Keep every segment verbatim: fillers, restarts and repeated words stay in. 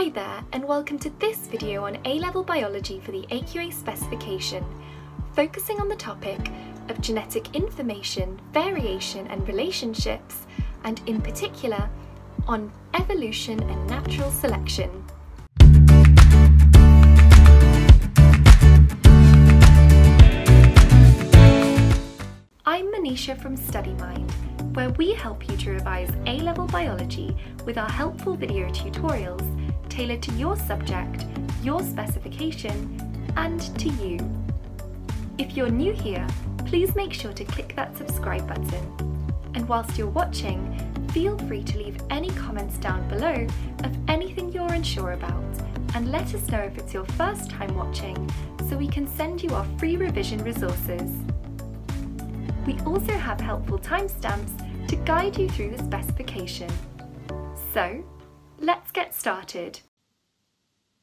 Hi there, and welcome to this video on A level Biology for the A Q A specification, focusing on the topic of genetic information, variation and relationships, and in particular, on evolution and natural selection. I'm Manisha from StudyMind, where we help you to revise A level biology with our helpful video tutorials tailored to your subject, your specification, and to you. If you're new here, please make sure to click that subscribe button. And whilst you're watching, feel free to leave any comments down below of anything you're unsure about, and let us know if it's your first time watching so we can send you our free revision resources. We also have helpful timestamps to guide you through the specification. So, let's get started.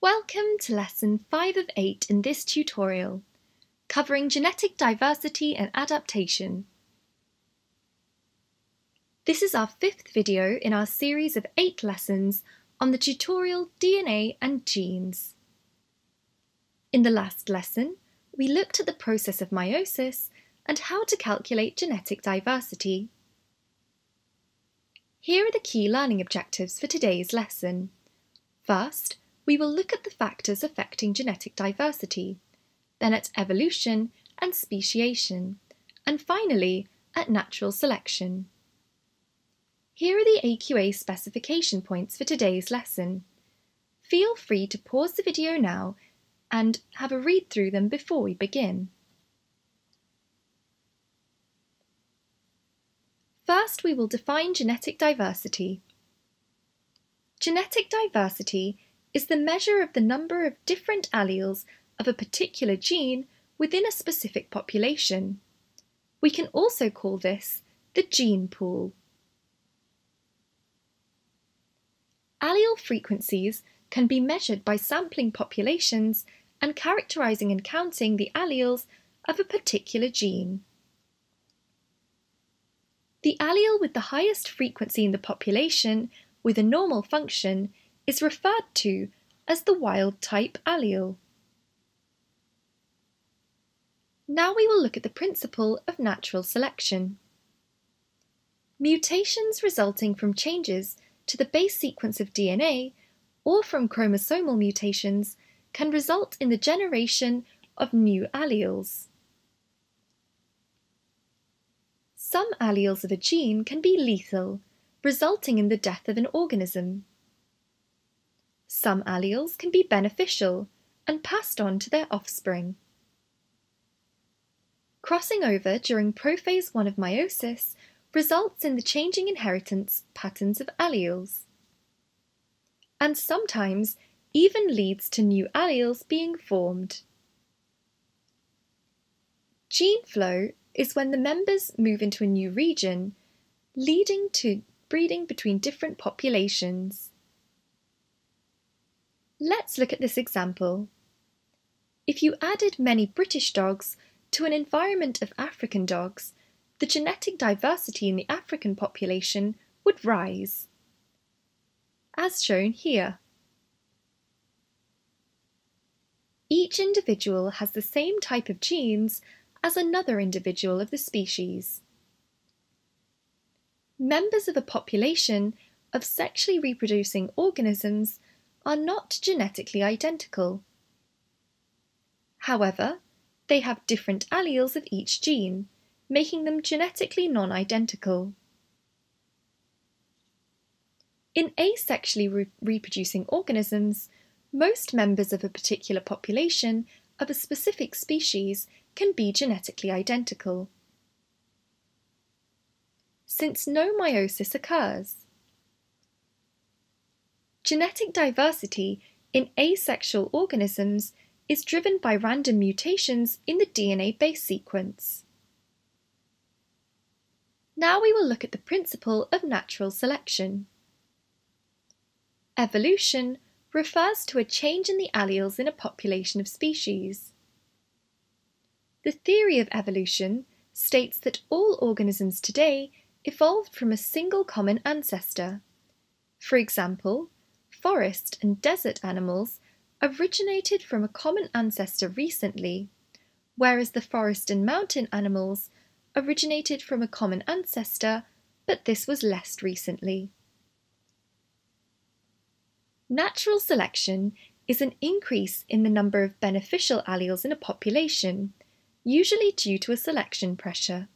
Welcome to lesson five of eight in this tutorial, covering genetic diversity and adaptation. This is our fifth video in our series of eight lessons on the tutorial D N A and Genes. In the last lesson, we looked at the process of meiosis and how to calculate genetic diversity. Here are the key learning objectives for today's lesson. First, we will look at the factors affecting genetic diversity, then at evolution and speciation, and finally at natural selection. Here are the A Q A specification points for today's lesson. Feel free to pause the video now and have a read through them before we begin. First, we will define genetic diversity. Genetic diversity is the measure of the number of different alleles of a particular gene within a specific population. We can also call this the gene pool. Allele frequencies can be measured by sampling populations and characterizing and counting the alleles of a particular gene. The allele with the highest frequency in the population with a normal function is referred to as the wild-type allele. Now we will look at the principle of natural selection. Mutations resulting from changes to the base sequence of D N A or from chromosomal mutations can result in the generation of new alleles. Some alleles of a gene can be lethal, resulting in the death of an organism. Some alleles can be beneficial and passed on to their offspring. Crossing over during prophase one of meiosis results in the changing inheritance patterns of alleles, and sometimes even leads to new alleles being formed. Gene flow is when the members move into a new region, leading to breeding between different populations. Let's look at this example. If you added many British dogs to an environment of African dogs, the genetic diversity in the African population would rise, as shown here. Each individual has the same type of genes as another individual of the species. Members of a population of sexually reproducing organisms are not genetically identical. However, they have different alleles of each gene, making them genetically non-identical. In asexually re- reproducing organisms, most members of a particular population of a specific species can be genetically identical, since no meiosis occurs. Genetic diversity in asexual organisms is driven by random mutations in the D N A base sequence. Now we will look at the principle of natural selection. Evolution refers to a change in the alleles in a population of species. The theory of evolution states that all organisms today evolved from a single common ancestor. For example, forest and desert animals originated from a common ancestor recently, whereas the forest and mountain animals originated from a common ancestor, but this was less recently. Natural selection is an increase in the number of beneficial alleles in a population, usually due to a selection pressure.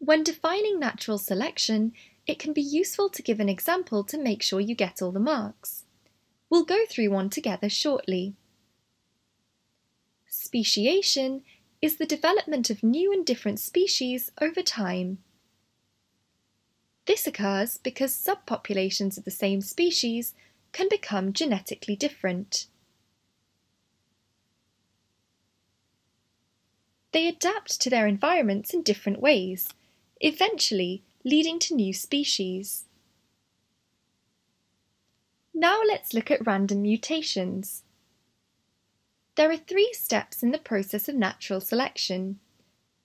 When defining natural selection, it can be useful to give an example to make sure you get all the marks. We'll go through one together shortly. Speciation is the development of new and different species over time. This occurs because subpopulations of the same species can become genetically different. They adapt to their environments in different ways, eventually leading to new species. Now let's look at random mutations. There are three steps in the process of natural selection: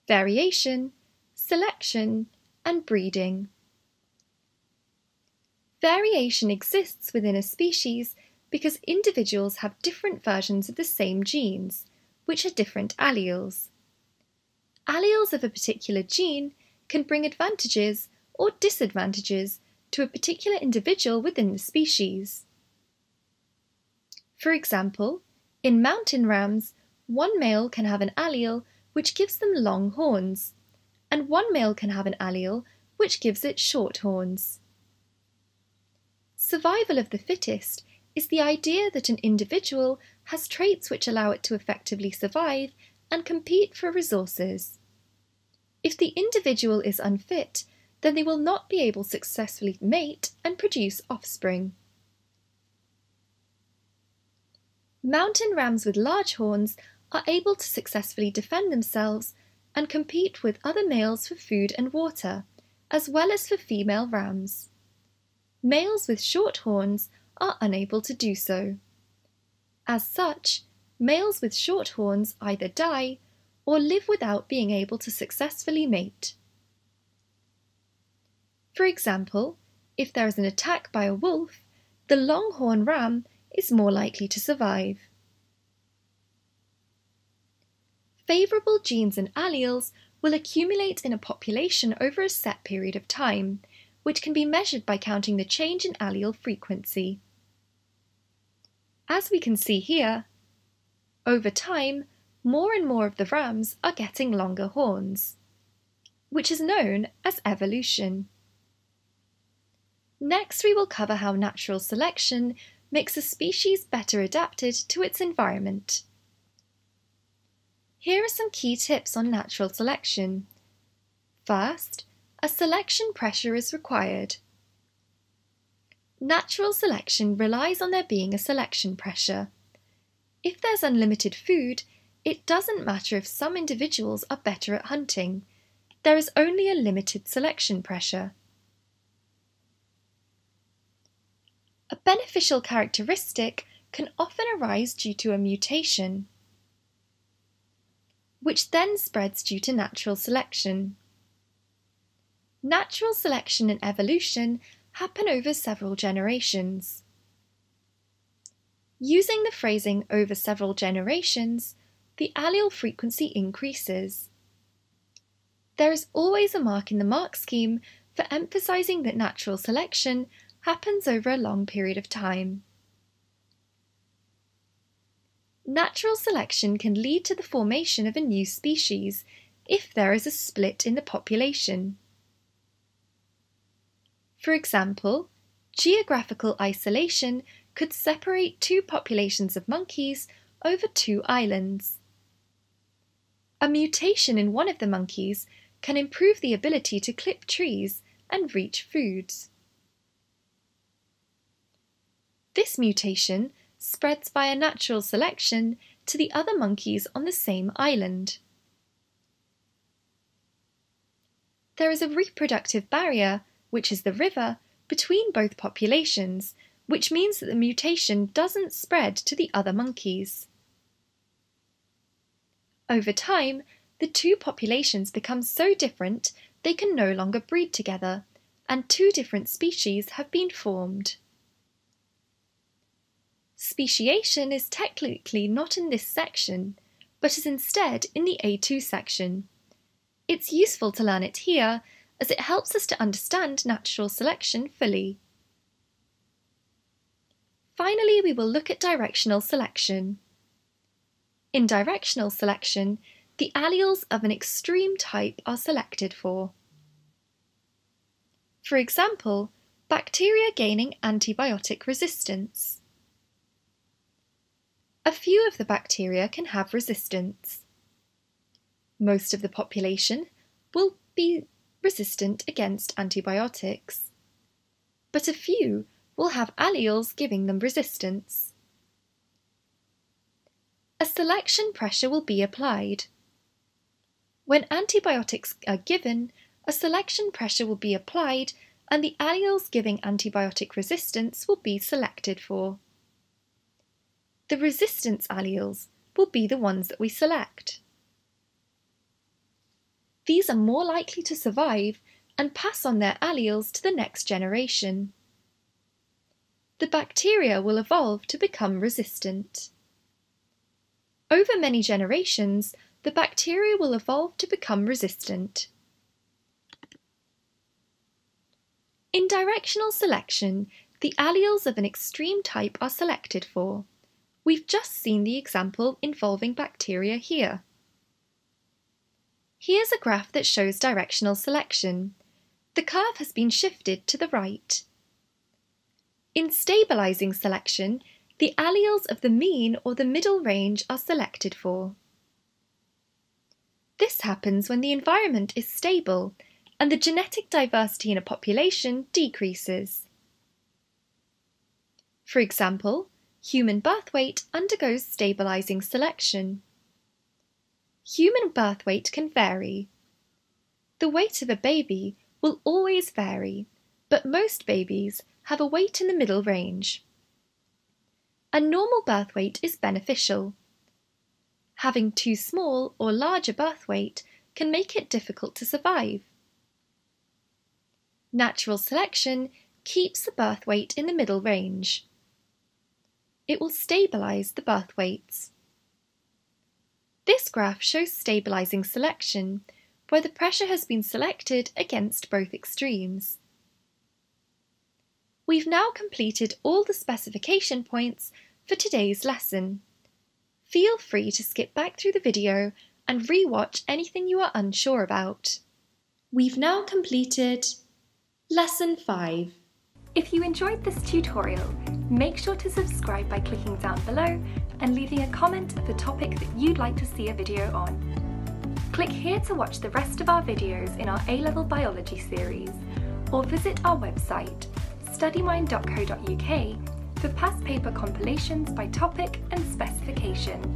variation, selection, and breeding. Variation exists within a species because individuals have different versions of the same genes, which are different alleles. Alleles of a particular gene can bring advantages or disadvantages to a particular individual within the species. For example, in mountain rams, one male can have an allele which gives them long horns, and one male can have an allele which gives it short horns. Survival of the fittest is the idea that an individual has traits which allow it to effectively survive and compete for resources. If the individual is unfit, then they will not be able to successfully mate and produce offspring. Mountain rams with large horns are able to successfully defend themselves and compete with other males for food and water, as well as for female rams. Males with short horns are unable to do so. As such, males with short horns either die or live without being able to successfully mate. For example, if there is an attack by a wolf, the longhorn ram is more likely to survive. Favourable genes and alleles will accumulate in a population over a set period of time, which can be measured by counting the change in allele frequency. As we can see here, over time, more and more of the rams are getting longer horns, which is known as evolution. Next, we will cover how natural selection makes a species better adapted to its environment. Here are some key tips on natural selection. First, a selection pressure is required. Natural selection relies on there being a selection pressure. If there's unlimited food, it doesn't matter if some individuals are better at hunting. There is only a limited selection pressure. A beneficial characteristic can often arise due to a mutation, which then spreads due to natural selection. Natural selection and evolution happen over several generations. Using the phrasing over several generations, the allele frequency increases. There is always a mark in the mark scheme for emphasising that natural selection happens over a long period of time. Natural selection can lead to the formation of a new species if there is a split in the population. For example, geographical isolation could separate two populations of monkeys over two islands. A mutation in one of the monkeys can improve the ability to clip trees and reach foods. This mutation spreads via natural selection to the other monkeys on the same island. There is a reproductive barrier, which is the river, between both populations, which means that the mutation doesn't spread to the other monkeys. Over time, the two populations become so different they can no longer breed together, and two different species have been formed. Speciation is technically not in this section, but is instead in the A two section. It's useful to learn it here, as it helps us to understand natural selection fully. Finally, we will look at directional selection. In directional selection, the alleles of an extreme type are selected for. For example, bacteria gaining antibiotic resistance. A few of the bacteria can have resistance. Most of the population will be resistant against antibiotics, but a few will have alleles giving them resistance. A selection pressure will be applied. When antibiotics are given, a selection pressure will be applied and the alleles giving antibiotic resistance will be selected for. The resistance alleles will be the ones that we select. These are more likely to survive and pass on their alleles to the next generation. The bacteria will evolve to become resistant. Over many generations, the bacteria will evolve to become resistant. In directional selection, the alleles of an extreme type are selected for. We've just seen the example involving bacteria here. Here's a graph that shows directional selection. The curve has been shifted to the right. In stabilising selection, the alleles of the mean or the middle range are selected for. This happens when the environment is stable and the genetic diversity in a population decreases. For example, human birth weight undergoes stabilising selection. Human birth weight can vary. The weight of a baby will always vary, but most babies have a weight in the middle range. A normal birth weight is beneficial. Having too small or larger birth weight can make it difficult to survive. Natural selection keeps the birth weight in the middle range. It will stabilise the birth weights. This graph shows stabilising selection, where the pressure has been selected against both extremes. We've now completed all the specification points for today's lesson. Feel free to skip back through the video and re-watch anything you are unsure about. We've now completed Lesson five. If you enjoyed this tutorial, make sure to subscribe by clicking down below and leaving a comment of a topic that you'd like to see a video on. Click here to watch the rest of our videos in our A level Biology series, or visit our website, study mind dot co dot U K, for past paper compilations by topic and specification.